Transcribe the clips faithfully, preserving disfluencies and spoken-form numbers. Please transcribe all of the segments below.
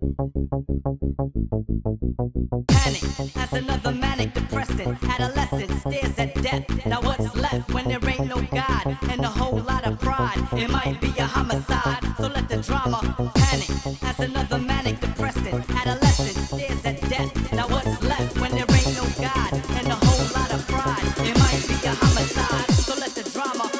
Panic, that's another manic depressant. Adolescent stares at death. Now what's left when there ain't no God and a whole lot of pride? It might be a homicide, so let the drama. Panic, that's another manic depressant. Adolescent stares at death. Now what's left when there ain't no God and a whole lot of pride? It might be a homicide, so let the drama.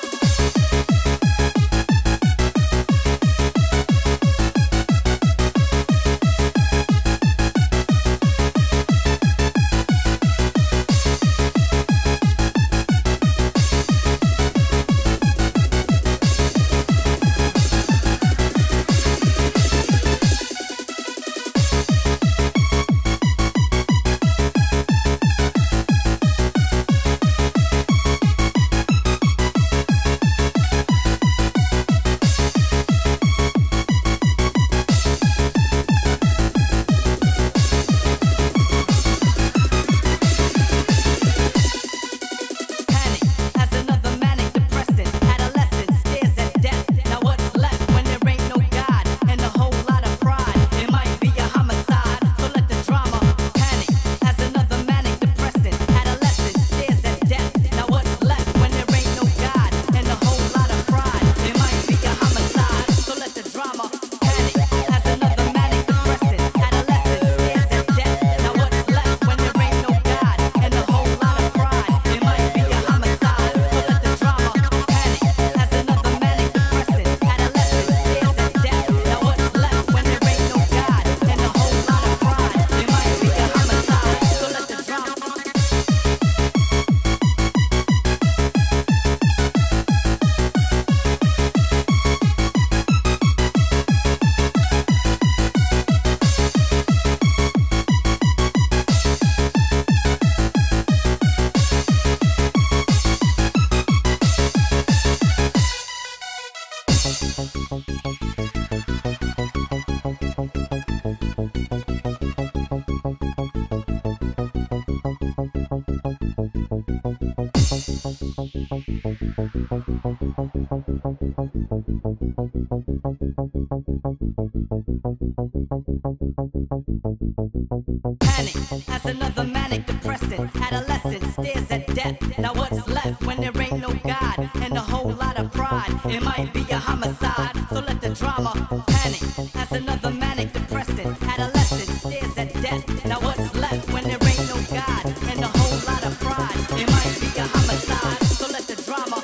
Another manic depressant, adolescent stares at death. Now what's left when there ain't no God and a whole lot of pride? It might be a homicide, so let the drama. Panic, that's another manic depressant, adolescent stares at death. Now what's left when there ain't no God and a whole lot of pride? It might be a homicide, so let the drama.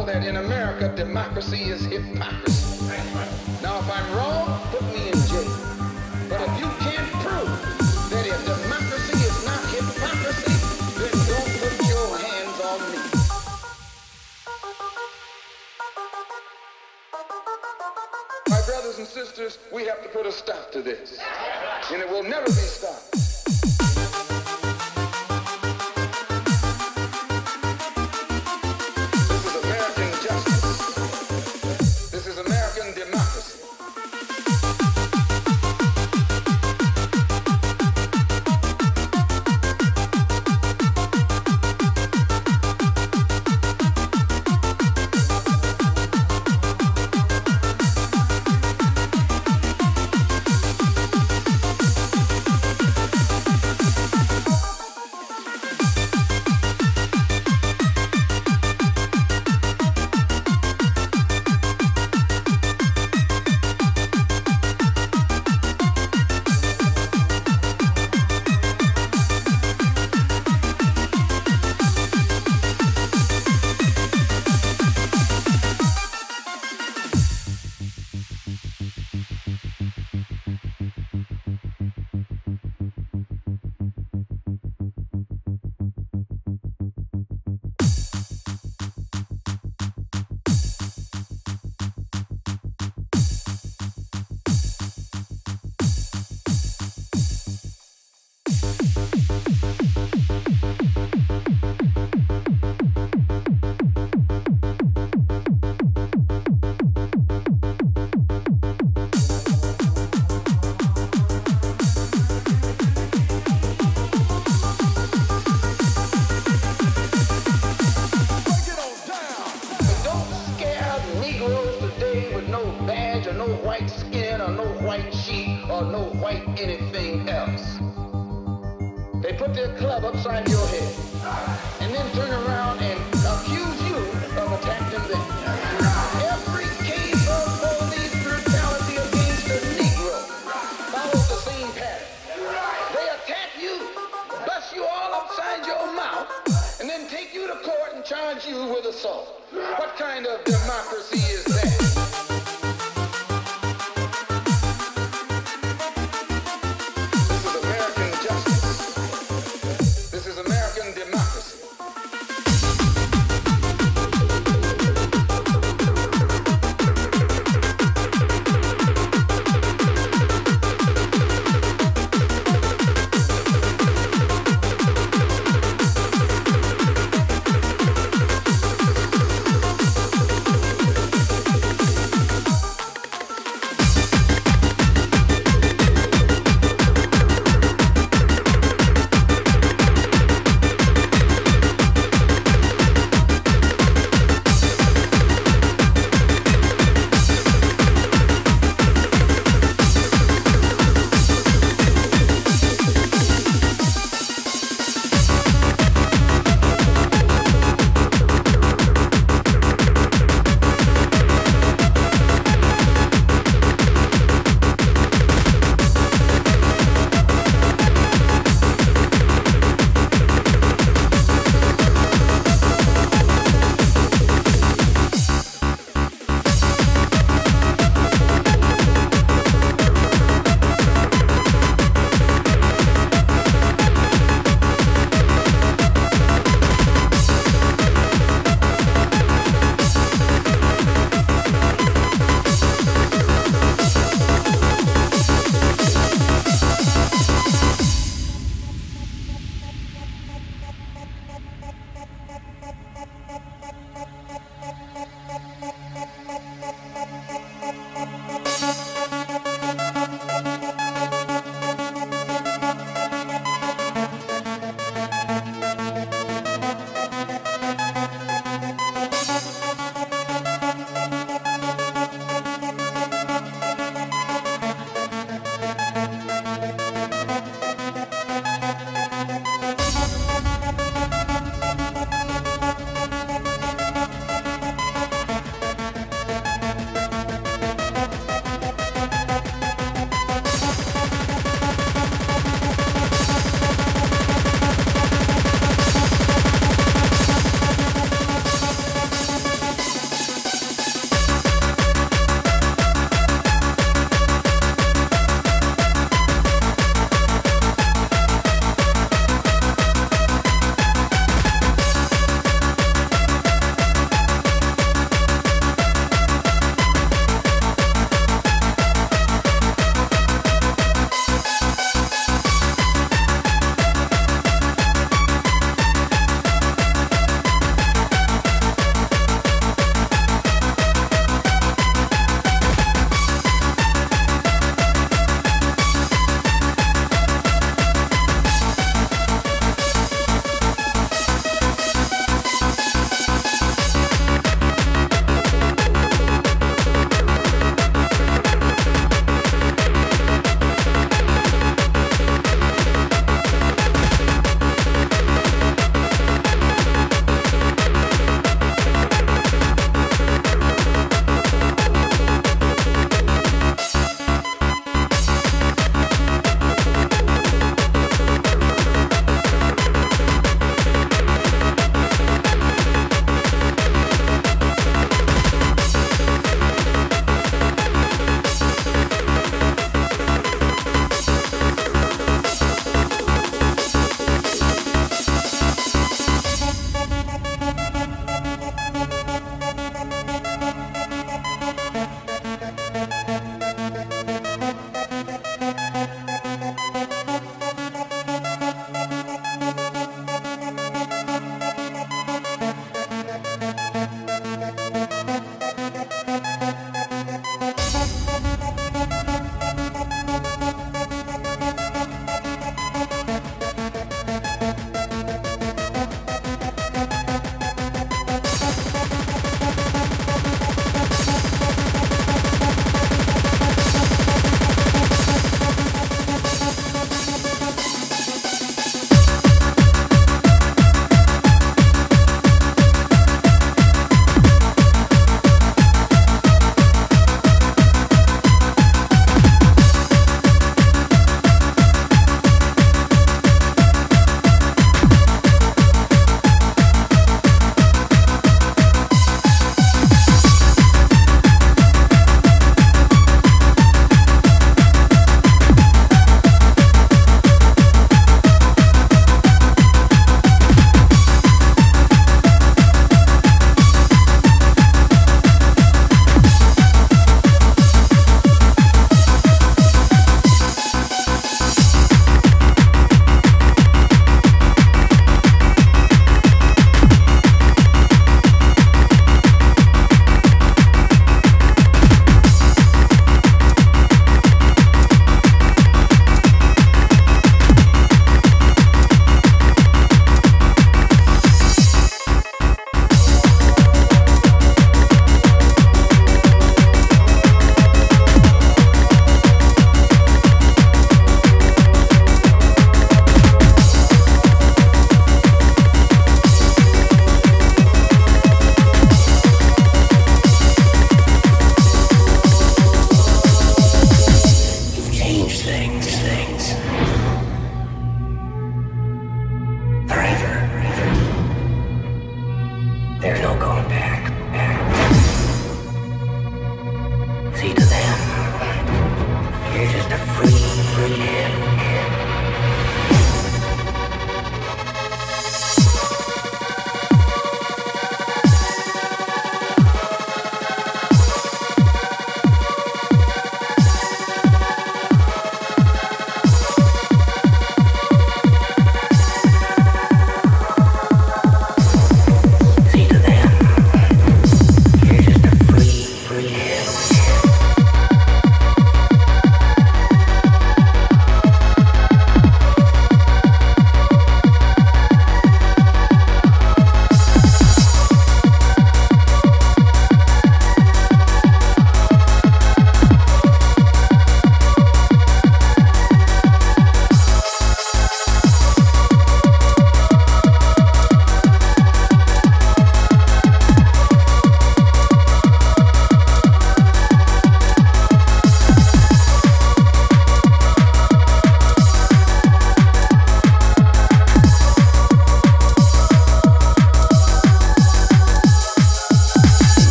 know that in America, democracy is hypocrisy. Now, if I'm wrong, put me in jail. But if you can't prove that if democracy is not hypocrisy, then don't put your hands on me. My brothers and sisters, we have to put a stop to this. And it will never be stopped.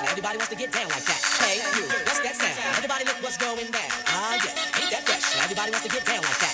Everybody wants to get down like that.